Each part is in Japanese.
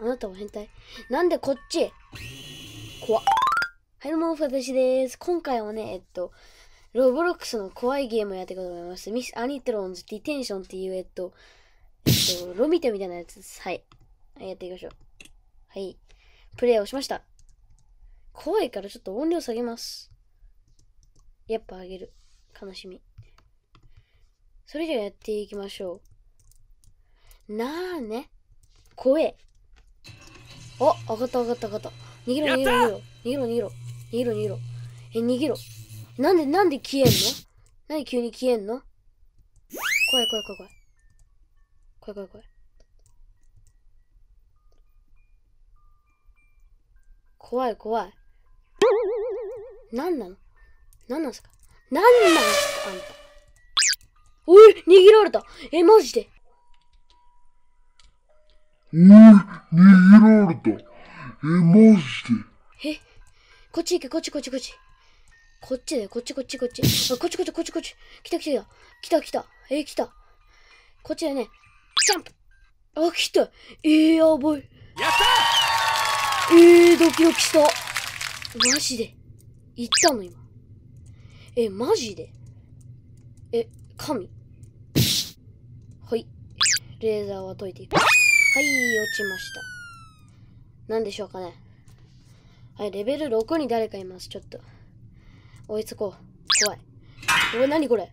あなたは変態。なんでこっち怖っ。はい、どうも、私です。今回はね、ロブロックスの怖いゲームをやっていこうと思います。ミス・アニトロンズ・ディテンションっていう、ロミテみたいなやつです。はい。やっていきましょう。はい。プレイをしました。怖いからちょっと音量下げます。やっぱ上げる。悲しみ。それじゃあやっていきましょう。なーね。怖え。あ、上がった。逃げろ。逃げろ。なんで消えんの？なんで急に消えんの？怖い。怖い。なんなんすかあんた。おい、逃げられた。マジで。マジで。こっち行け、こっち。こっちだよ、こっち。あ、こっち。来た。来た。こっちだよね。ジャンプ。あ、来た。やばい。やったー。ドキドキした。マジで。行ったの、今。マジで。神。はい。レーザーは解いていく。はい、落ちました。なんでしょうかね。はい、レベル6に誰かいます、ちょっと。追いつこう。怖い。おい、なにこれ。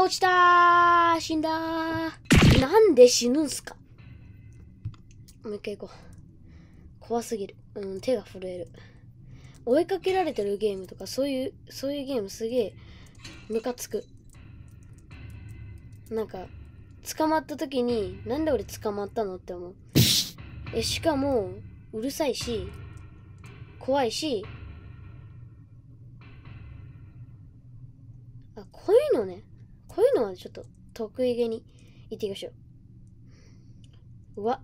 落ちたー。死んだー。なんで死ぬんすか。もう一回行こう。怖すぎる。うん、手が震える。追いかけられてるゲームとか、そういうゲームすげえ、ムカつく。なんか、捕まった時に、なんで俺捕まったのって思う。しかも、うるさいし、怖いし、あ、こういうのね。こういうのはちょっと得意げに言っていきましょう。うわ。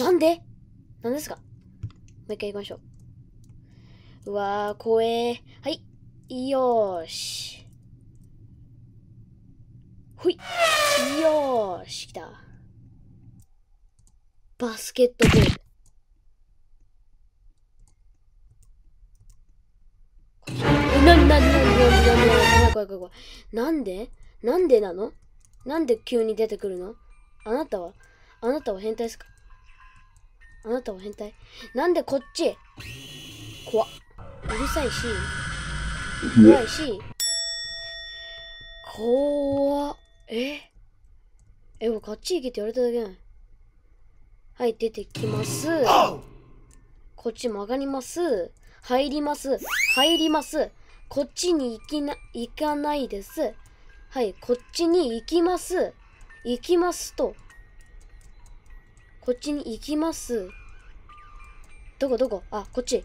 なんですか。もう一回行きましょう。うわー、怖え。はい。よーし。ほい。よーし、来た。バスケットボール。なんでなのなんで急に出てくるの。あなたは変態ですか。なんでこっち怖っ。うるさいし、怖いし、怖っ。こっち行けって言われただけない。はい、出てきます。こっち曲がります。入ります。こっちに行かないです。はい、こっちに行きます。どこあ、こっち。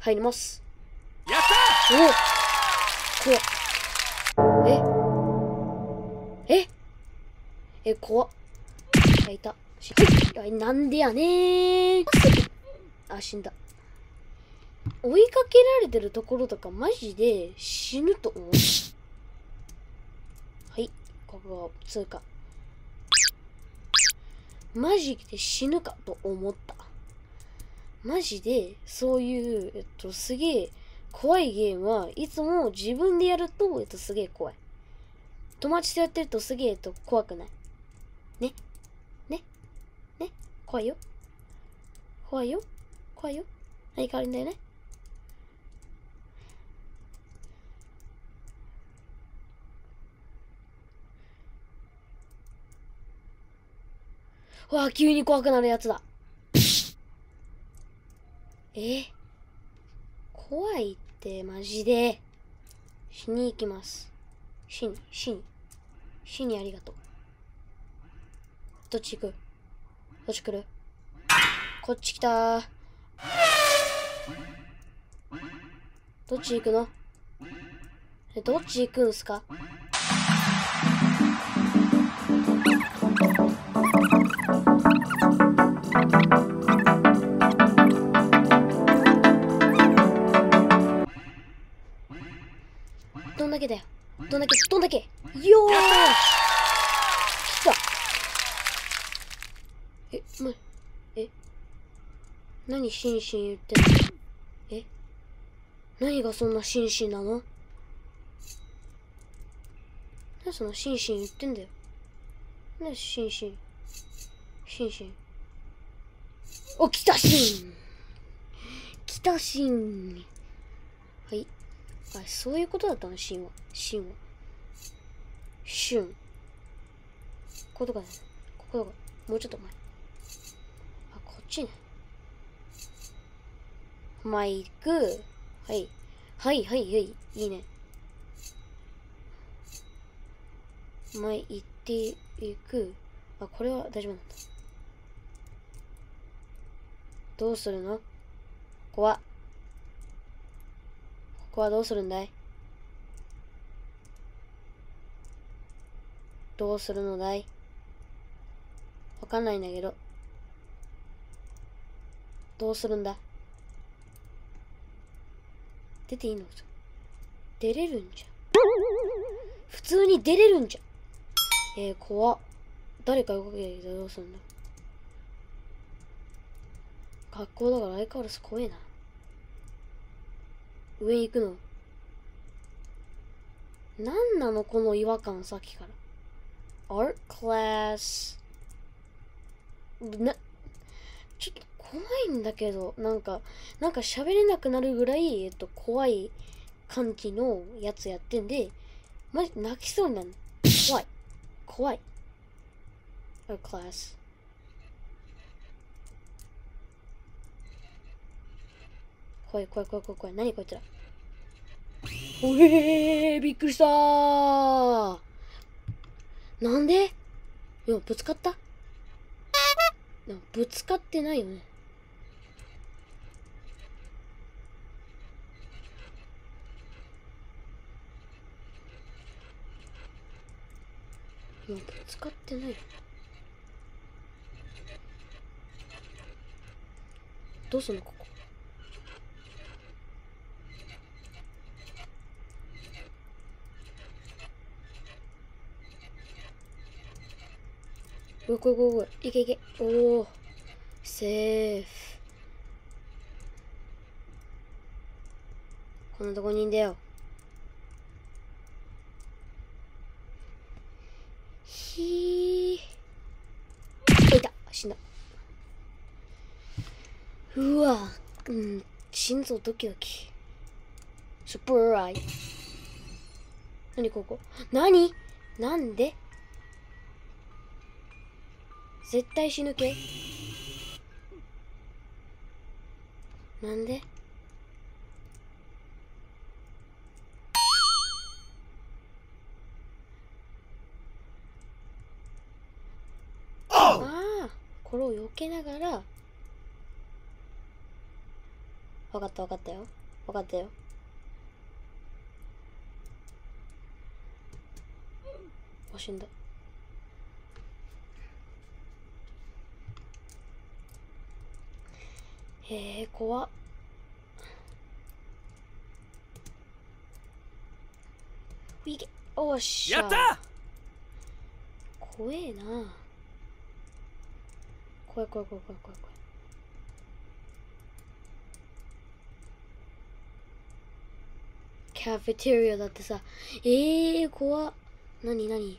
入ります。やったー。お、怖っ。怖っ。いた。なんでやねー。あ、死んだ。追いかけられてるところとかマジで死ぬと思う。はい、ここは通過。マジで死ぬかと思った。マジでそういう、すげえ怖いゲームはいつも自分でやると、すげえ怖い。友達とやってるとすげえ、怖くない。ね怖いよ。何かあるんだよね。わあ、急に怖くなるやつだ。怖いってマジで。死に行きます。死にありがとう。どっち行く？どっち来る？こっち来たー。どっち行くの？どっち行くんすか？どんだけだよ。どんだけよーし。何シンシン言ってんの？え？何がそんなシンシンなの？何そのシンシン言ってんだよ。何シンシン。シンシン。お、来たシン！来たシン！はい。あ、そういうことだったの、シンは。シンは。シュン。こことかね。こことか。もうちょっと前。あ、こっちね。マイク。はい。はいはいはい。いいね。前行っていく。あ、これは大丈夫なんだ。どうするの？ここは。ここはどうするんだい？どうするのだい？わかんないんだけど。どうするんだ？出ていいの？出れるんじゃん。普通に出れるんじゃん。怖っ。誰か動けないけどどうするんだ。学校だから相変わらず怖えな。上行くの。なんなのこの違和感さっきから。Art class。ちょっと怖いんだけど、なんか喋れなくなるぐらい、怖い歓喜のやつやってんで、マジ泣きそうになる。怖い。怖い。Art class。怖い怖い怖い怖い怖い。何こいつら。おえー、びっくりしたー。なんで？いや、ぶつかった？ぶつかってないよね。ぶつかってない。どうすんのここ。うわ、こいこいこい。いけいけ。おー。セーフ。こんなとこにいんだよ。ひー。いた。死んだ。うわ。うん。心臓ドキドキ。スプライ。なにここ。なに？なんで？絶対死ぬけ。なんで？ああ、これを避けながら。わかったわかったよ。わかったよ。あ、死んだ。怖っ。いけ、おっしゃ。やった。怖えな。怖い怖い怖い怖い怖い怖い。キャフェテリアだってさ、怖っ。なになに。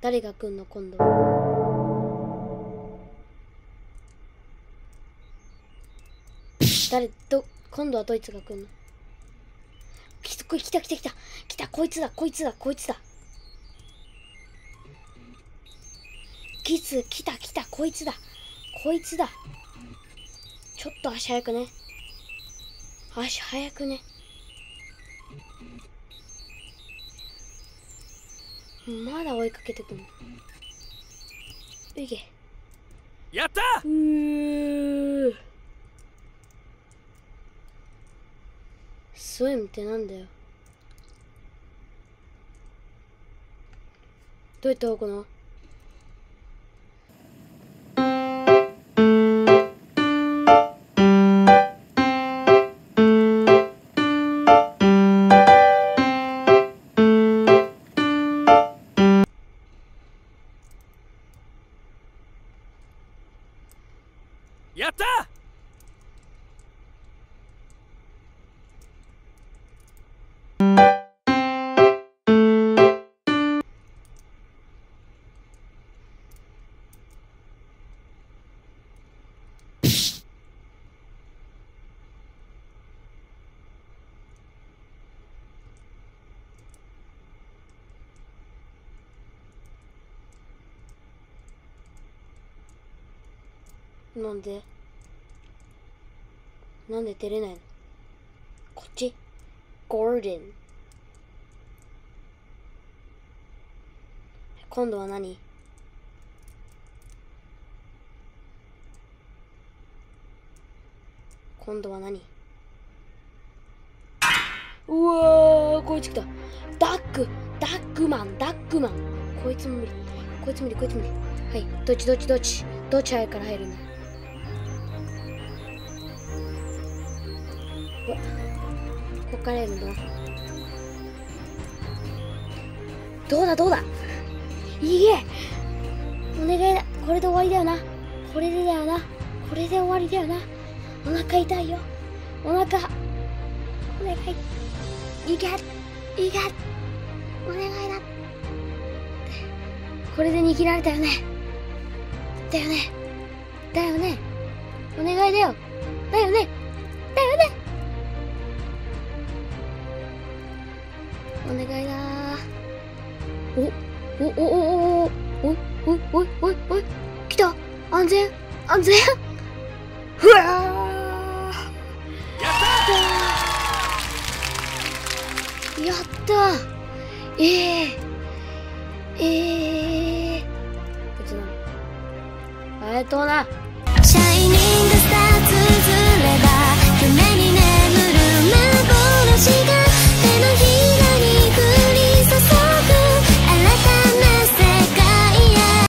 誰が来んの今度。今度はドイツが来るの。来た来た来た来た、こいつだこいつだこいつだ。来た来た、こいつだこいつだ。ちょっと足早くね。足早くね。まだ追いかけてくる。いけ。やった。スウィムってなんだよ。どうやって動くの？やった！なんで出れないの？こっちゴーデン。今度は何？うわー、こいつ来た。ダックマン。こいつ無理。はい、どっち。どっち早いから入るんだ。うわ、こっから入るんだ。どうだ。いいえ、お願いだ。これで終わりだよな。お腹痛いよ。お願い。いけ。お願いだ。これで逃げられたよね。だよね。お願いだよ。だよね。お願いだー。おい。来た。安全。ふわー。やったー。こっちなの。ありがとうな。